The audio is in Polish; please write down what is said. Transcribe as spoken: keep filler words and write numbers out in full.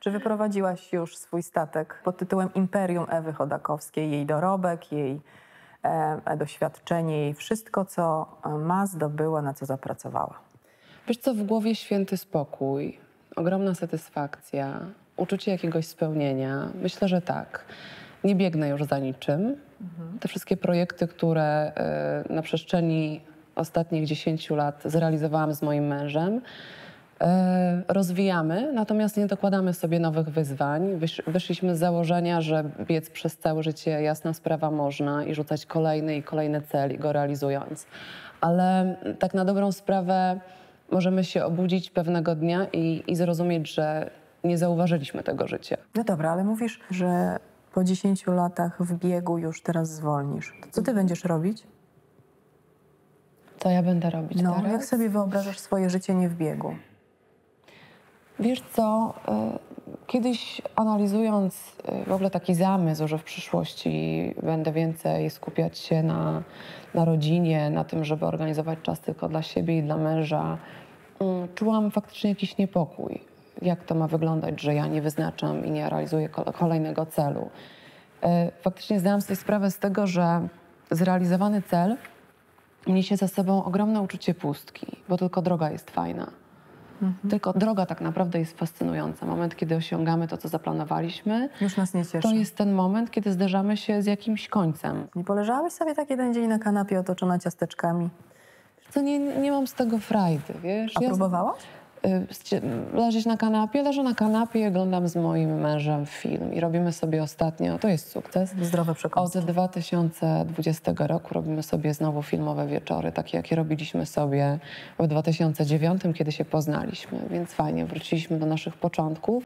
Czy wyprowadziłaś już swój statek pod tytułem Imperium Ewy Chodakowskiej, jej dorobek, jej e, doświadczenie, jej wszystko, co ma, zdobyła, na co zapracowała? Wiesz co, w głowie święty spokój, ogromna satysfakcja, uczucie jakiegoś spełnienia. Myślę, że tak. Nie biegnę już za niczym. Mhm. Te wszystkie projekty, które y, na przestrzeni ostatnich dziesięciu lat zrealizowałam z moim mężem, rozwijamy, natomiast nie dokładamy sobie nowych wyzwań. Wysz, wyszliśmy z założenia, że biec przez całe życie, jasna sprawa, można i rzucać kolejny i kolejny cel i go realizując. Ale tak na dobrą sprawę możemy się obudzić pewnego dnia i, i zrozumieć, że nie zauważyliśmy tego życia. No dobra, ale mówisz, że po dziesięciu latach w biegu już teraz zwolnisz. To co ty będziesz robić? Co ja będę robić no, teraz? Jak sobie wyobrażasz swoje życie nie w biegu? Wiesz co, kiedyś analizując w ogóle taki zamysł, że w przyszłości będę więcej skupiać się na, na rodzinie, na tym, żeby organizować czas tylko dla siebie i dla męża, czułam faktycznie jakiś niepokój. Jak to ma wyglądać, że ja nie wyznaczam i nie realizuję kolejnego celu. Faktycznie zdałam sobie sprawę z tego, że zrealizowany cel niesie za sobą ogromne uczucie pustki, bo tylko droga jest fajna. Mhm. Tylko droga tak naprawdę jest fascynująca. Moment, kiedy osiągamy to, co zaplanowaliśmy, już nas nie cieszy. To jest ten moment, kiedy zderzamy się z jakimś końcem. Nie poleżałabyś sobie tak jeden dzień na kanapie otoczona ciasteczkami? To nie, nie mam z tego frajdy, wiesz. A ja próbowałaś? Leżeć na kanapie, leżę na kanapie i oglądam z moim mężem film. I robimy sobie ostatnio, to jest sukces. Zdrowe przekąski. Od dwa tysiące dwudziestego roku robimy sobie znowu filmowe wieczory, takie jakie robiliśmy sobie w dwa tysiące dziewiątym, kiedy się poznaliśmy. Więc fajnie, wróciliśmy do naszych początków.